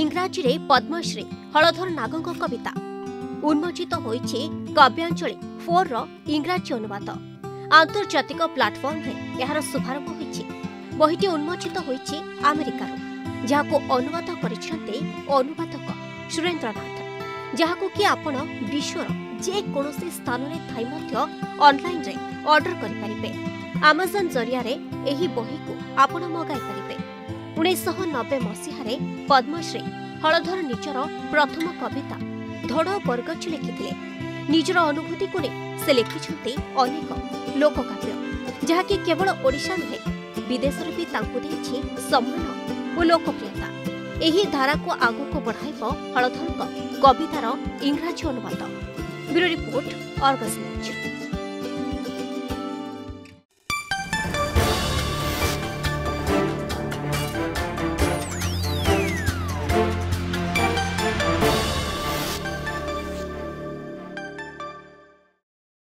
इंग्राजी में पद्मश्री हलधर नागंक कविता उन्मोचित होइछि कव्यांजलि 4 रो इंग्राजी अनुवाद आंतर्जातिक प्लाटफॉर्म रे यार शुभारंभ होइछि। बहिटी उन्मोचित होइछि अमेरिका रो जहाको अनुवाद करिसन्ते अनुवादक सुरेंद्रनाथ जहाको कि आपण विश्वर जे कोनोसी स्थान रे थाई मध्य ऑनलाइन रे ऑर्डर करि परिबे। Amazon जरिया रे एही बही को आपण मगाई परिबे। 1990 मसीह पद्मश्री हलधर निजर प्रथम कविता धड़ बरगछ लिखिते निजर अनुभूति को से लिखिंट अनेक लोककाव्य जहाँकि केवल ओडिशा नुहे विदेश भी सम्मान और लोकप्रियता। यही धारा को आगू को बढ़ाइब हलधर कवितार इंग्राजी अनुवाद। Bureau report.